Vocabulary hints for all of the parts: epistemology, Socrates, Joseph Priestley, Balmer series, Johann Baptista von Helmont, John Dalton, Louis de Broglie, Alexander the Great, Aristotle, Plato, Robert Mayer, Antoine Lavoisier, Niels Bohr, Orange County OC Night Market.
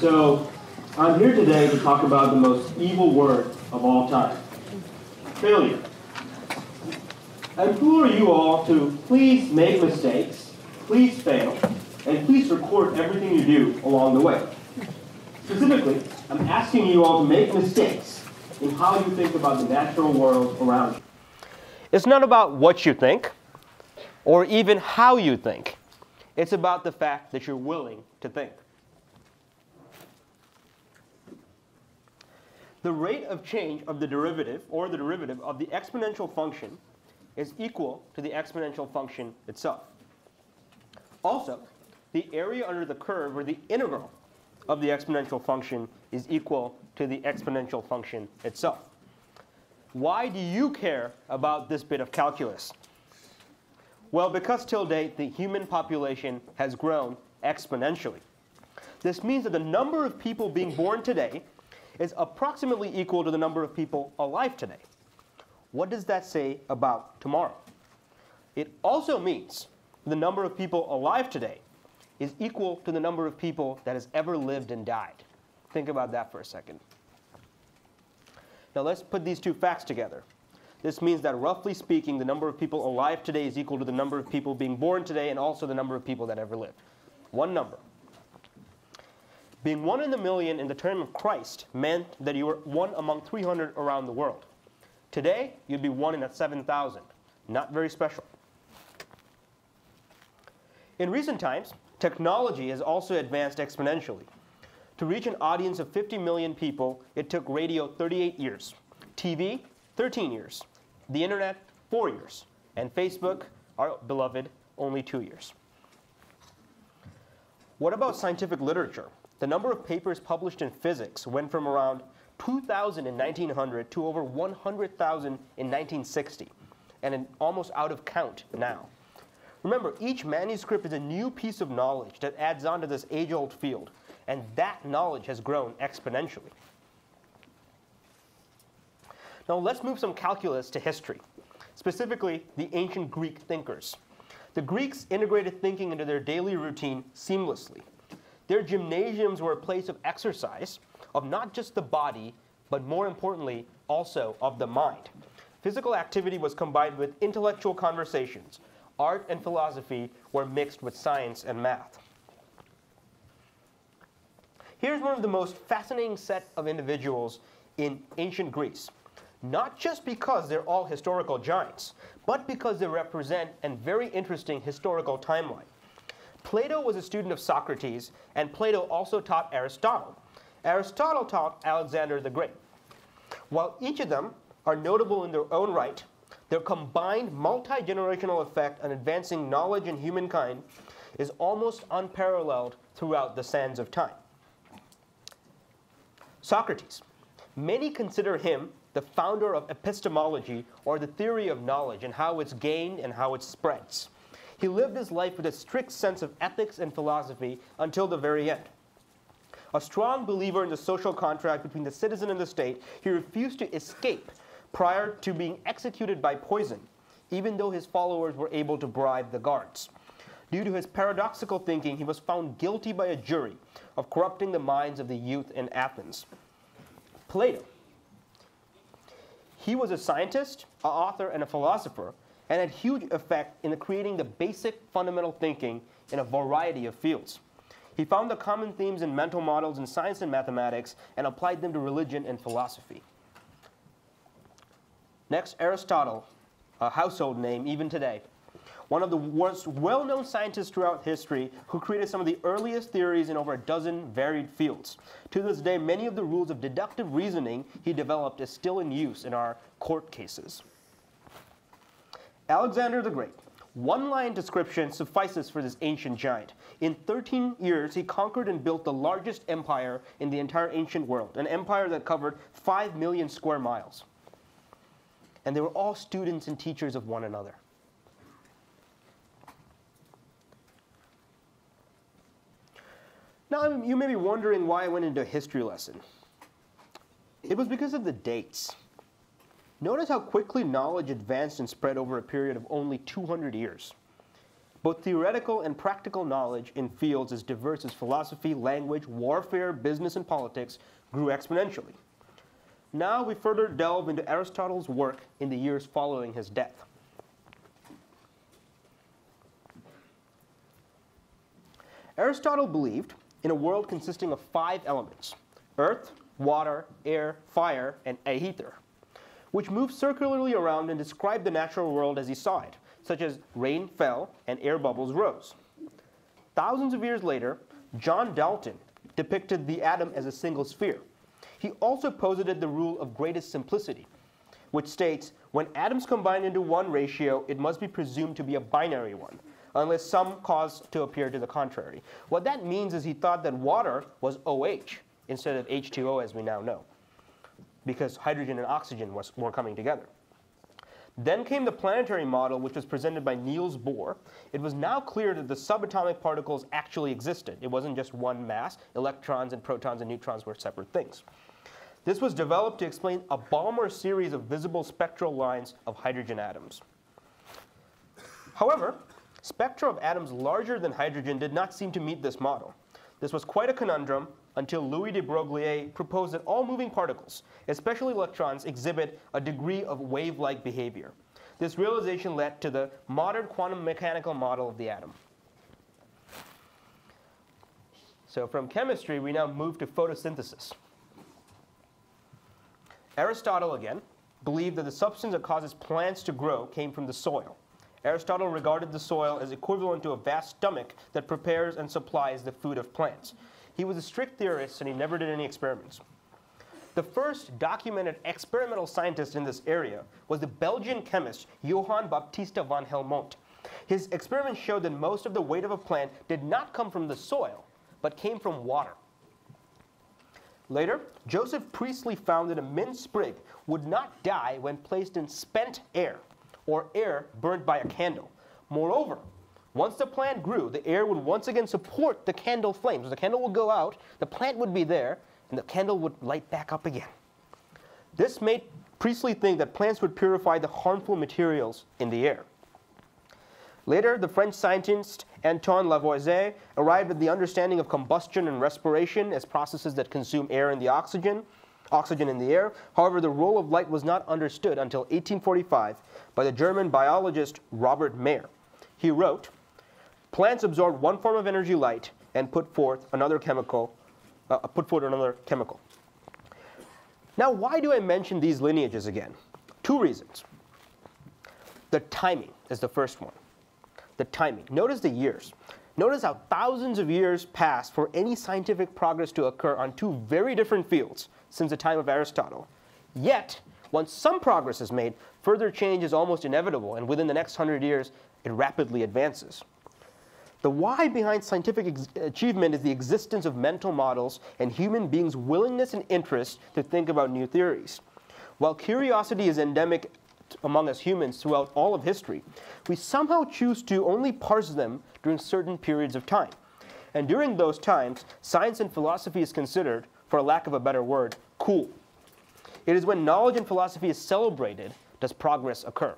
So I'm here today to talk about the most evil word of all time, failure. I implore you all to please make mistakes, please fail, and please record everything you do along the way. Specifically, I'm asking you all to make mistakes in how you think about the natural world around you. It's not about what you think or even how you think. It's about the fact that you're willing to think. The rate of change of the derivative or the derivative of the exponential function is equal to the exponential function itself. Also, the area under the curve or the integral of the exponential function is equal to the exponential function itself. Why do you care about this bit of calculus? Well, because till date the human population has grown exponentially. This means that the number of people being born today is approximately equal to the number of people alive today. What does that say about tomorrow? It also means the number of people alive today is equal to the number of people that has ever lived and died. Think about that for a second. Now let's put these two facts together. This means that roughly speaking, the number of people alive today is equal to the number of people being born today and also the number of people that ever lived. One number. Being one in the million in the term of Christ meant that you were one among 300 around the world. Today, you'd be one in at 7,000. Not very special. In recent times, technology has also advanced exponentially. To reach an audience of 50 million people, it took radio 38 years, TV 13 years, the internet 4 years, and Facebook, our beloved, only 2 years. What about scientific literature? The number of papers published in physics went from around 2,000 in 1900 to over 100,000 in 1960, and almost out of count now. Remember, each manuscript is a new piece of knowledge that adds on to this age-old field, and that knowledge has grown exponentially. Now let's move some calculus to history, specifically the ancient Greek thinkers. The Greeks integrated thinking into their daily routine seamlessly. Their gymnasiums were a place of exercise of not just the body, but more importantly, also of the mind. Physical activity was combined with intellectual conversations. Art and philosophy were mixed with science and math. Here's one of the most fascinating set of individuals in ancient Greece, not just because they're all historical giants, but because they represent a very interesting historical timeline. Plato was a student of Socrates, and Plato also taught Aristotle. Aristotle taught Alexander the Great. While each of them are notable in their own right, their combined multi-generational effect on advancing knowledge in humankind is almost unparalleled throughout the sands of time. Socrates. Many consider him the founder of epistemology, or the theory of knowledge and how it's gained and how it spreads. He lived his life with a strict sense of ethics and philosophy until the very end. A strong believer in the social contract between the citizen and the state, he refused to escape prior to being executed by poison, even though his followers were able to bribe the guards. Due to his paradoxical thinking, he was found guilty by a jury of corrupting the minds of the youth in Athens. Plato. He was a scientist, an author, and a philosopher, and had huge effect in creating the basic fundamental thinking in a variety of fields. He found the common themes in mental models in science and mathematics and applied them to religion and philosophy. Next, Aristotle, a household name even today. One of the most well-known scientists throughout history who created some of the earliest theories in over a dozen varied fields. To this day, many of the rules of deductive reasoning he developed is still in use in our court cases. Alexander the Great. One line description suffices for this ancient giant. In 13 years, he conquered and built the largest empire in the entire ancient world, an empire that covered 5 million square miles. And they were all students and teachers of one another. Now, you may be wondering why I went into a history lesson. It was because of the dates. Notice how quickly knowledge advanced and spread over a period of only 200 years. both theoretical and practical knowledge in fields as diverse as philosophy, language, warfare, business, and politics grew exponentially. Now we further delve into Aristotle's work in the years following his death. Aristotle believed in a world consisting of 5 elements: earth, water, air, fire, and ether, which moved circularly around and described the natural world as he saw it, such as rain fell and air bubbles rose. Thousands of years later, John Dalton depicted the atom as a single sphere. He also posited the rule of greatest simplicity, which states, when atoms combine into one ratio, it must be presumed to be a binary one, unless some cause to appear to the contrary. What that means is he thought that water was OH instead of H2O as we now know, because hydrogen and oxygen were coming together. Then came the planetary model, which was presented by Niels Bohr. It was now clear that the subatomic particles actually existed. It wasn't just one mass. Electrons and protons and neutrons were separate things. This was developed to explain a Balmer series of visible spectral lines of hydrogen atoms. However, spectra of atoms larger than hydrogen did not seem to meet this model. This was quite a conundrum until Louis de Broglie proposed that all moving particles, especially electrons, exhibit a degree of wave-like behavior. This realization led to the modern quantum mechanical model of the atom. So from chemistry, we now move to photosynthesis. Aristotle, again, believed that the substance that causes plants to grow came from the soil. Aristotle regarded the soil as equivalent to a vast stomach that prepares and supplies the food of plants. He was a strict theorist, and he never did any experiments. The first documented experimental scientist in this area was the Belgian chemist Johann Baptista von Helmont. His experiments showed that most of the weight of a plant did not come from the soil, but came from water. Later, Joseph Priestley found that a mint sprig would not die when placed in spent air, or air burnt by a candle. Moreover, once the plant grew, the air would once again support the candle flames. So the candle would go out, the plant would be there, and the candle would light back up again. This made Priestley think that plants would purify the harmful materials in the air. Later, the French scientist Antoine Lavoisier arrived at the understanding of combustion and respiration as processes that consume air and the oxygen in the air. However, the role of light was not understood until 1845 by the German biologist Robert Mayer. He wrote, "Plants absorb one form of energy, light, and put forth another chemical. Now, why do I mention these lineages again? 2 reasons. The timing is the first one. The timing. Notice the years. Notice how thousands of years passed for any scientific progress to occur on 2 very different fields since the time of Aristotle. Yet, once some progress is made, further change is almost inevitable, and within the next 100 years, it rapidly advances. The why behind scientific achievement is the existence of mental models and human beings' willingness and interest to think about new theories. While curiosity is endemic among us humans throughout all of history, we somehow choose to only parse them during certain periods of time. And during those times, science and philosophy is considered, for lack of a better word, cool. It is when knowledge and philosophy is celebrated does progress occur.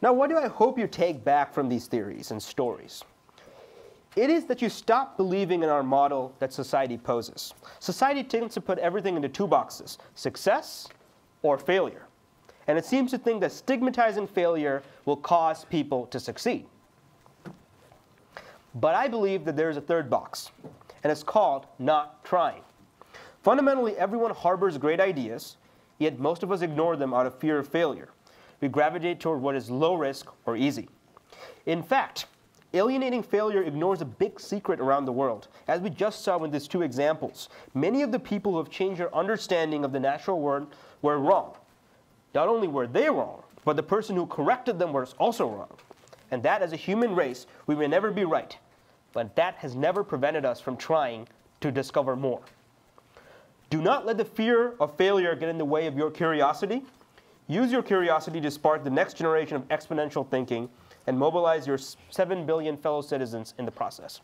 Now, what do I hope you take back from these theories and stories? It is that you stop believing in our model that society poses. Society tends to put everything into 2 boxes: success or failure. And it seems to think that stigmatizing failure will cause people to succeed. But I believe that there is a 3rd box, and it's called not trying. Fundamentally, everyone harbors great ideas, yet most of us ignore them out of fear of failure. We gravitate toward what is low risk or easy. In fact, alienating failure ignores a big secret around the world. As we just saw with these 2 examples, many of the people who have changed their understanding of the natural world were wrong. Not only were they wrong, but the person who corrected them was also wrong. And that, as a human race, we may never be right. But that has never prevented us from trying to discover more. Do not let the fear of failure get in the way of your curiosity. Use your curiosity to spark the next generation of exponential thinking and mobilize your 7 billion fellow citizens in the process.